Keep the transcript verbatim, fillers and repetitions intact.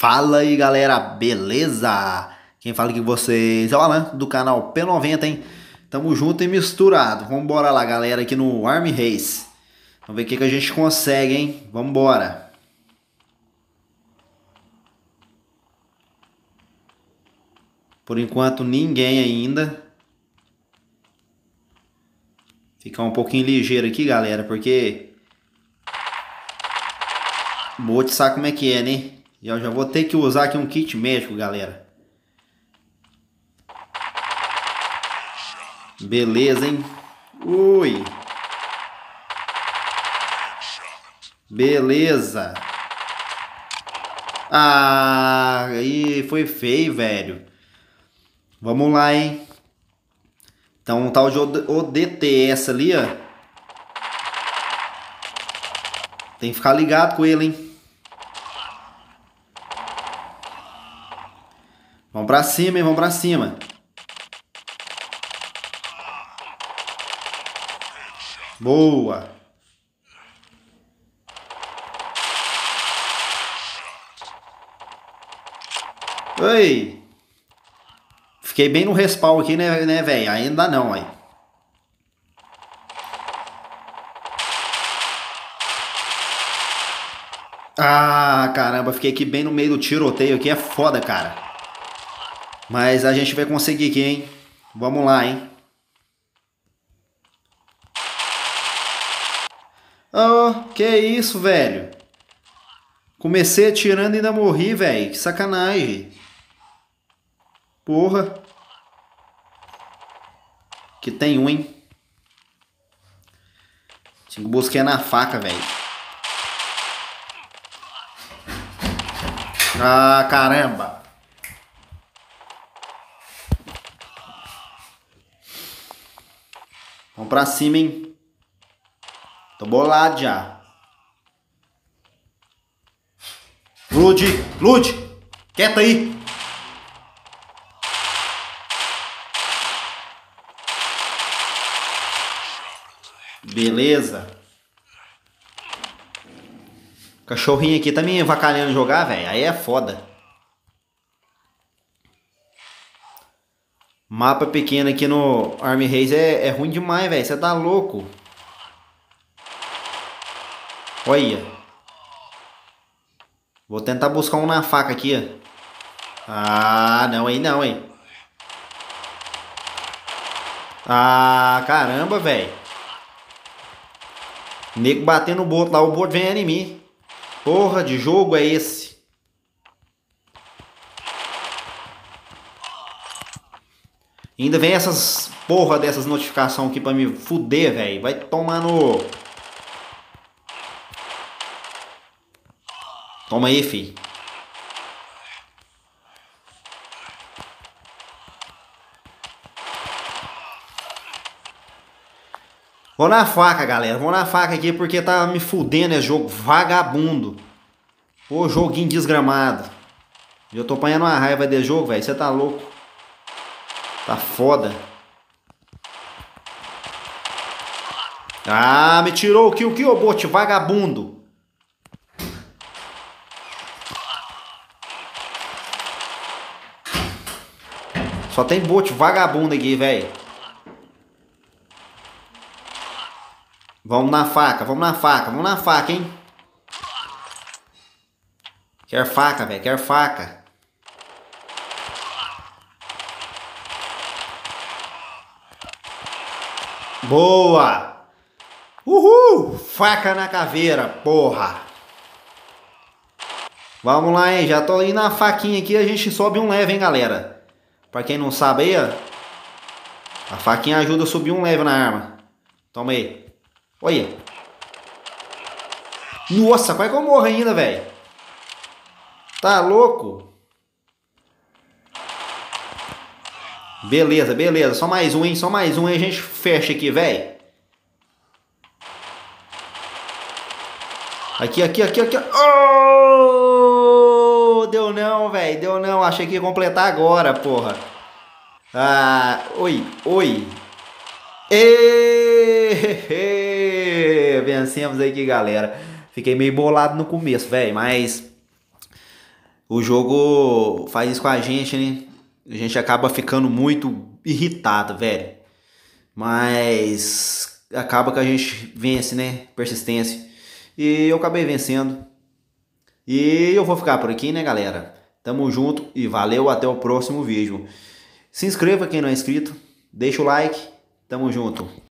Fala aí galera, beleza? Quem fala aqui com vocês é o Alain do canal P noventa, hein? Tamo junto e misturado. Vambora lá galera, aqui no Arm Race. Vamos ver o que, que a gente consegue, hein? Vambora. Por enquanto ninguém ainda. Ficar um pouquinho ligeiro aqui galera, porque... vou te saber como é que é, né? E eu já vou ter que usar aqui um kit médico, galera. Beleza, hein? Ui! Beleza! Ah, aí foi feio, velho. Vamos lá, hein? Então, um tal de O D T essa ali, ó. Tem que ficar ligado com ele, hein? Vamos pra cima, hein? Vamos pra cima. Boa. Oi. Fiquei bem no respawn aqui, né, né velho? Ainda não, aí. Ah, caramba. Fiquei aqui bem no meio do tiroteio aqui. É foda, cara. Mas a gente vai conseguir aqui, hein? Vamos lá, hein? Oh, que isso, velho? Comecei atirando e ainda morri, velho. Que sacanagem. Porra. Aqui tem um, hein? Tinha que buscar na faca, velho. Ah, caramba. Vamos pra cima, hein? Tô bolado já. Lude! Lude! Quieta aí! Beleza. Cachorrinho aqui tá me avacalhando jogar, velho. Aí é foda. Mapa pequeno aqui no Arm Race é, é ruim demais, velho. Você tá louco. Olha. Vou tentar buscar um na faca aqui, ó. Ah, não, aí não, hein. Ah, caramba, velho. Nego batendo o boto lá. O boto vem em mim. Porra de jogo é esse? Ainda vem essas porra dessas notificações aqui pra me fuder, velho. Vai tomar no... Toma aí, fi. Vou na faca, galera. Vou na faca aqui porque tá me fudendo esse jogo vagabundo. Ô, joguinho desgramado. Eu tô apanhando uma raiva desse jogo, velho. Você tá louco. Tá foda. Ah, me tirou o kill, kill, bot, vagabundo. Só tem bot vagabundo aqui, velho. Vamos na faca, vamos na faca, vamos na faca, hein? Quer faca, velho, quer faca. Boa! Uhul! Faca na caveira, porra! Vamos lá, hein? Já tô indo na faquinha aqui, a gente sobe um level, hein, galera? Pra quem não sabe aí, ó. A faquinha ajuda a subir um level na arma. Toma aí. Olha. Nossa, quase que eu morro ainda, velho. Tá louco? Beleza, beleza. Só mais um, hein? Só mais um, hein? A gente fecha aqui, velho. Aqui, aqui, aqui, aqui. Oh! Deu não, velho. Deu não. Achei que ia completar agora, porra. Ah, oi, oi. E vencemos aqui, galera. Fiquei meio bolado no começo, velho, mas... o jogo faz isso com a gente, né? A gente acaba ficando muito irritado, velho. Mas acaba que a gente vence, né? Persistência. E eu acabei vencendo. E eu vou ficar por aqui, né, galera? Tamo junto e valeu, até o próximo vídeo. Se inscreva quem não é inscrito. Deixa o like. Tamo junto.